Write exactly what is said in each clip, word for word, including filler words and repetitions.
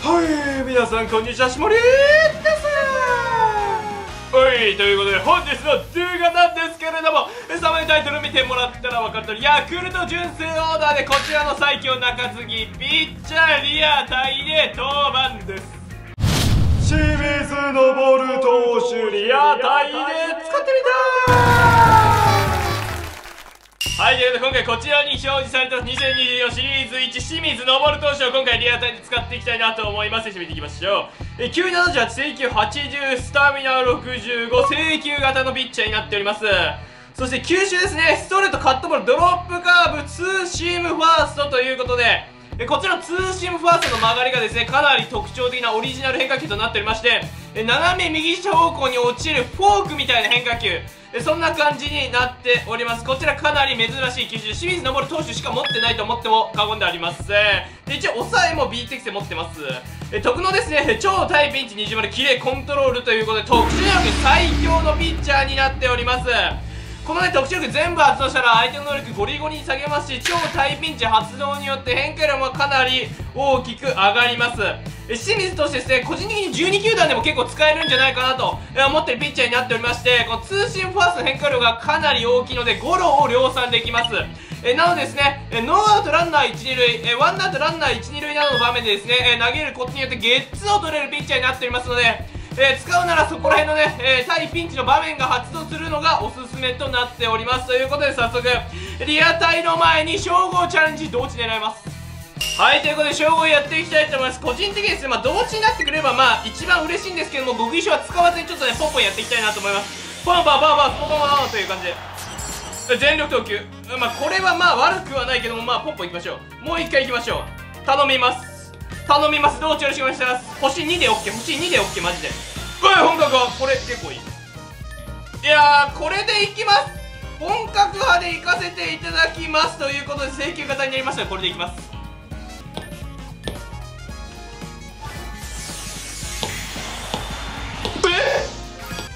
はい、皆さんこんにちは、しもりーですー。はい、ということで本日の動画なんですけれども、サムネタイトル見てもらったら分かったり、ヤクルト純正オーダーでこちらの最強中継ぎピッチャーリア対で登板です。清水昇投手リア対で使ってみたー。はい、ということで今回こちらに表示されたにせんにじゅうよんシリーズいち清水昇投手を今回リア対で使っていきたいなと思います。見ていきましょう。えきゅうななじゅうはち、制球はちじゅう、スタミナろくじゅうご、制球型のピッチャーになっております。そして球種ですね、ストレート、カットボール、ドロップカーブ、ツーシームファーストということで、こちらのツーシームファーストの曲がりがですね、かなり特徴的なオリジナル変化球となっておりまして、斜め右下方向に落ちるフォークみたいな変化球、そんな感じになっております。こちらかなり珍しい球種、清水昇投手しか持ってないと思っても過言ではありません。で、一応抑えも B 適性持ってます。特能ですね、超対ピンチにじゅうまでキレコントロールということで、特殊能力最強のピッチャーになっております。このね、特殊力全部発動したら相手の能力ゴリゴリに下げますし、超大ピンチ発動によって変化量もかなり大きく上がります。え清水投手ですね、個人的にじゅうに球団でも結構使えるんじゃないかなと思ってるピッチャーになっておりまして、このツーシームファーストの変化量がかなり大きいのでゴロを量産できます。えなのでですね、ノーアウトランナー いち、に 塁、えワンアウトランナー いち、に 塁などの場面でですね、投げることによってゲッツーを取れるピッチャーになっておりますので、えー、使うならそこら辺のね、えー、対ピンチの場面が発動するのがおすすめとなっております。ということで早速リア対の前に称号チャレンジ同値狙います。はい、ということで称号やっていきたいと思います。個人的にですね、まあ、同値になってくればまあ一番嬉しいんですけども、極意書は使わずにちょっとねポンポンやっていきたいなと思います。ポンポンポンポンポンポンポンという感じで全力投球、まあ、これはまあ悪くはないけども、まあポンポンいきましょう。もう一回いきましょう。頼みます、頼みます。どうぞよろしくお願いします。星にで OK、 星にで OK、 マジでおい本格はこれ結構いい。いやー、これでいきます。本格派でいかせていただきますということで、請求型になりましたのでこれでいきます。え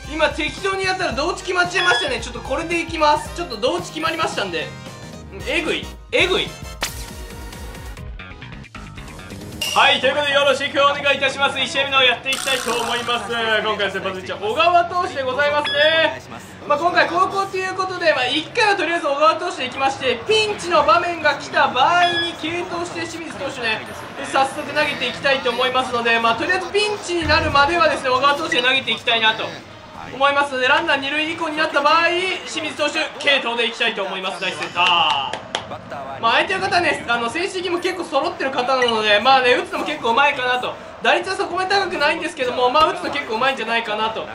ー、今適当にやったら同値決まっちゃいましたね。ちょっとこれでいきます。ちょっと同値決まりましたんで、えぐいえぐい。はい、ということでよろしくお願いいたします。いち試合目のやっていきたいと思います。今回先発ピッチャー小川投手でございますね。まあ、今回高校ということで、まあ、いっかいはとりあえず小川投手でいきまして、ピンチの場面が来た場合に継投して清水投手ね、早速投げていきたいと思いますので、まあ、とりあえずピンチになるまではですね小川投手で投げていきたいなと思いますので、ランナーに塁以降になった場合清水投手継投でいきたいと思います。第一センター、まあ相手の方はね、あの成績も結構揃ってる方なので、まあね、打つのも結構うまいかなと、打率はそこまで高くないんですけども、まあ打つの結構うまいんじゃないかなと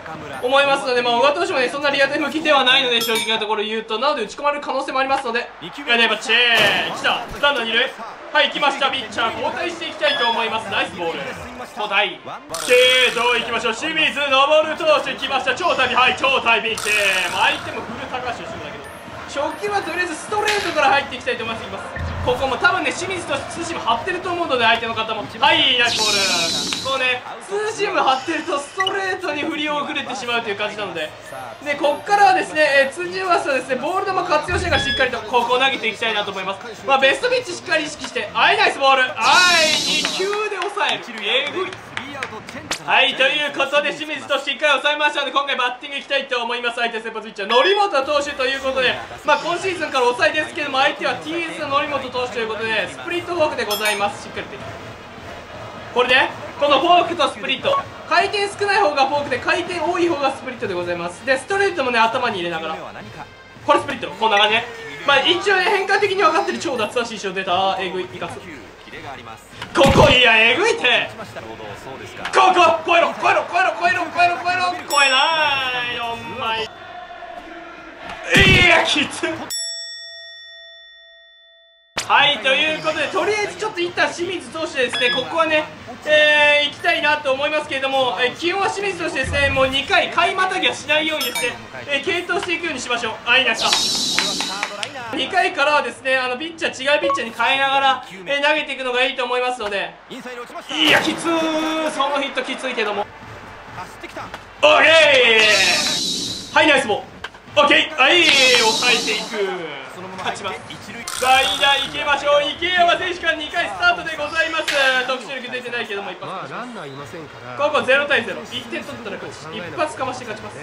思いますので、まあ、小川投手もね、そんなリア対向きではないので、正直なところ言うと、なので打ち込まれる可能性もありますので、やねばっちー、きた、ランナーに塁、はい、来ました、ピッチャー、交代していきたいと思います、ナイスボール、交代、継投いきましょう、清水昇投手、来ました、超大ピン、はい、超大ピン、相手もフル高橋をしてたけど。初球はとりあえずストレートから入っていきたいと思います。ここも多分ね、清水とツーシーム張ってると思うので、相手の方もはい、ナイスボール。こうね、ツーシーム張ってるとストレートに振り遅れてしまうという感じなので、でここからはですね、ツーシームはですね、ボール球活用しながらしっかりとここを投げていきたいなと思います。まあ、ベストピッチしっかり意識して、はい、ナイスボール、はい、に球で抑える、えぐい。はい、ということで清水投手いっかい抑えましたので、今回バッティングいきたいと思います。相手先発ピッチャー則本投手ということで、まあ、今シーズンから抑えですけども、相手は ティーエス の則本投手ということで、スプリットフォークでございます。しっかりとこれね、このフォークとスプリット、回転少ない方がフォークで、回転多い方がスプリットでございます。でストレートもね、頭に入れながらこれスプリット、こんな感じね、まあ、一応ね、変化的に分かってる超奪三振症データ、えぐい、いかすここ、いや、えぐいって、ここ、超えろ、超えろ、超えろ、超えろ、超えろ、超えろ、超えない、よんまい、いや、きつはい、ということで、とりあえずちょっといった清水投手ですね、ここはね、えー、行きたいなと思いますけれども、えー、基本は清水投手ですね、もうにかい、買いまたぎはしないようにですね、えー、継投していくようにしましょう。あ、いなしたにかいからはですね、あのピッチャー、違うピッチャーに変えながら、えー、投げていくのがいいと思いますので、いや、きつー、そのヒットきついけども、オーケー、はい、ナイスボール、オーケー、はい、抑えていく、勝ちます。さあいいな、行きましょう。池山選手からにかいスタートでございます。特殊力出てないけども一発、まあランナーいませんからここゼロたいゼロ、いってん取ったら勝ち、一発かまして勝ちます。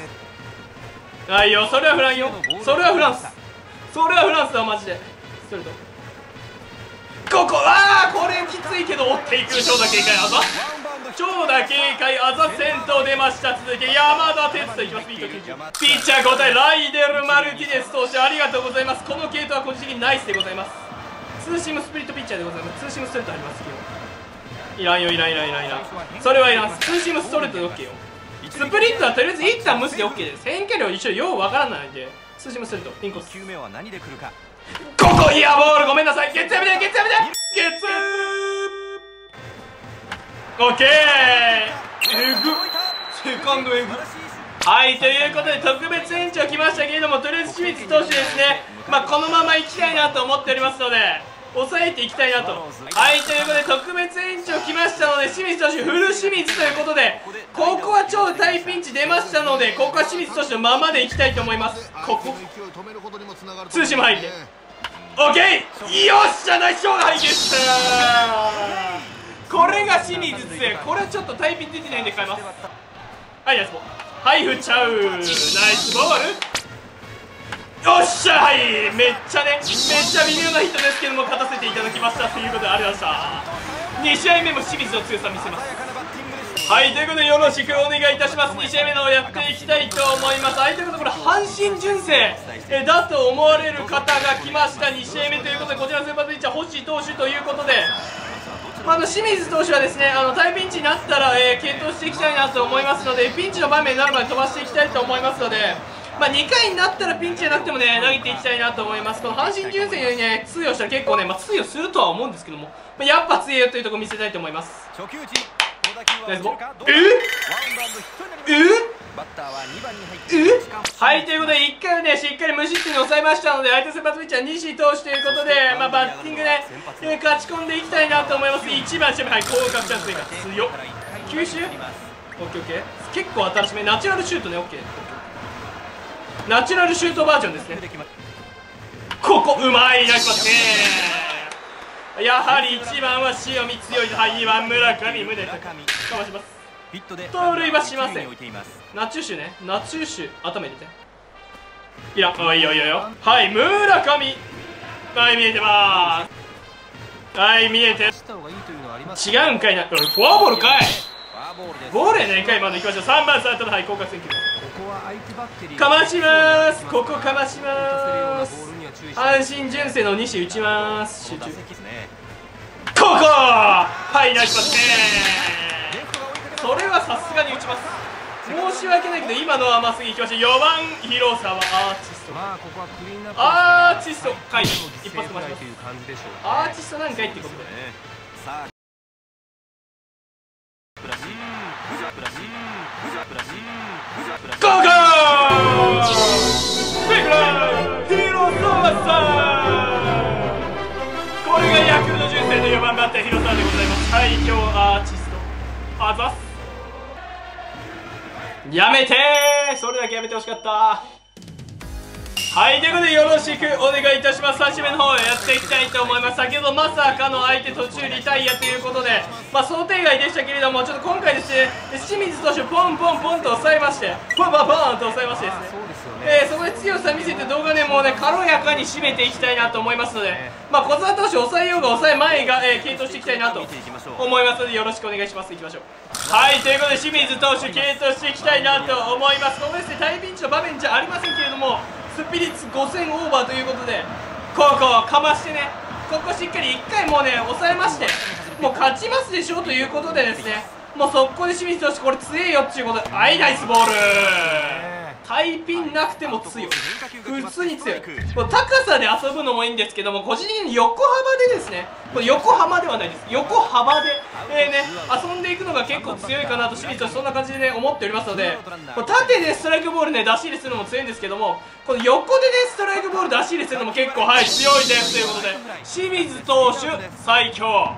はいよ、それはフランよ、それはフランス、それはフランスだマジで。それとここ、ああこれきついけど追っていく。長打警戒あざ、長打警戒あざ、先頭出ました。続いて山田哲人いきます。ピッチャー交代、ライデル・マルティネス投手ありがとうございます。この系統は個人的にナイスでございます。ツーシームスプリットピッチャーでございます。ツーシームストレートありますけどいらんよ、いらんいらんいらんいらん、それはいらん。ツーシームストレートで OK よ。スプリットはとりあえず一旦無視で OK です。変化量一緒ようわからないんでツーシームストレートインコース。きゅうめは何で来るか。ここいやボール、ごめんなさい。ゲッツやめて、ゲッツやめて、ゲッツー、オッケー、えぐセカンドえぐ。はいということで特別延長きましたけれども、とりあえず清水投手ですね、まあ、このままいきたいなと思っておりますので抑えていきたいなと。はいということで特別延長きましたので、清水投手フル清水ということで、ここは超大ピンチ出ましたので、ここは清水投手のままでいきたいと思います。ここツーシーム入って OK、 よっしゃナイスショーが入ってきた。これが清水強い、これはちょっとタイピン出てないんで変えます。はいナイスボール、はい振っちゃう、ナイスボール、よっしゃ、はいめっちゃねめっちゃ微妙なヒットですけども勝たせていただきましたということでありがとうございました。に試合目も清水の強さ見せます。はいということでよろしくお願いいたします。に試合目の方やっていきたいと思います。はいということでこれ阪神純正だと思われる方が来ました。に試合目ということでこちらの先発ピッチャー星投手ということで、まあ、あの清水投手はですね、あの大ピンチになったら、えー、継投していきたいなと思いますので、ピンチの場面になるまで飛ばしていきたいと思いますので、まあ、にかいになったらピンチじゃなくてもね投げていきたいなと思います。この阪神純正にね通用したら結構ね、まあ、通用するとは思うんですけども、まあ、やっぱ強いよというところを見せたいと思います。初球打えっえっはいということでいっかいはねしっかり無失点に抑えましたので、相手先発ピッチャー西投手ということで、まあ、バッティングね勝ち込んでいきたいなと思います。いちばん守備、はい、広角チャンスが強っ、吸収 オーケーオーケー 結構新しめ、ナチュラルシュートね オーケー ナチュラルシュートバージョンですね。ここうまい、ナイスパスね。やはりいちばんは塩見強い、にばん村上宗隆かまします。盗塁はしません。ナチューシュね、ナチューシュ頭入れていや、あいいよいいよいいよ、はい村上、はい見えてまーす、はい見えて、違うんかいな、フォアボールかい、ボールやないかい、今のいきましょう。さんばんサードの、はい広角選球かまします、ここかまします、阪神純正の西打ちまーす、集中、ここはいナイスパスね、それはさすがに打ちます。申し訳ないけど今のはまっすぐいきましょう。よんばん広沢アーチスト、アーチストかい、一発飛ばします。アーチストなんかいってことでゴーゴービッグラン広沢さん、これがヤクルト純正のよんばんバッター広沢でございます。最強アーチストあざす、やめてー、それだけやめてほしかった。はいということでよろしくお願いいたします。さん試合目の方をやっていきたいと思います。先ほどまさかの相手途中リタイアということで、まあ、想定外でしたけれども、ちょっと今回ですね清水投手ポンポンポンと抑えまして、ポンポンポンと抑えましてですね、えー、そこで強さ見せて動画でもうね軽やかに締めていきたいなと思いますので、まあ、小沢投手抑えようが抑えまいが、えー、継投していきたいなと思いますのでよろしくお願いします。いきましょう。はいということで清水投手継投していきたいなと思います。ここですね大ピンチの場面じゃありませんけれども、スピリッツごせんオーバーということで、ここかましてね、ここしっかりいっかいもうね抑えまして、もう勝ちますでしょうということでですね、もう速攻で清水投手これ強えよっていうことで、はいナイスボール、大ピンなくても強い、普通に強い、もう高さで遊ぶのもいいんですけども、個人的に横幅でですね、これ横浜ではないです、横幅で、えーね、遊んでいくのが結構強いかなと清水投手そんな感じで、ね、思っておりますので、縦でストライクボール、ね、出し入れするのも強いんですけども、この横で、ね、ストライクボール出し入れするのも結構、はい、強いですということで清水投手最強。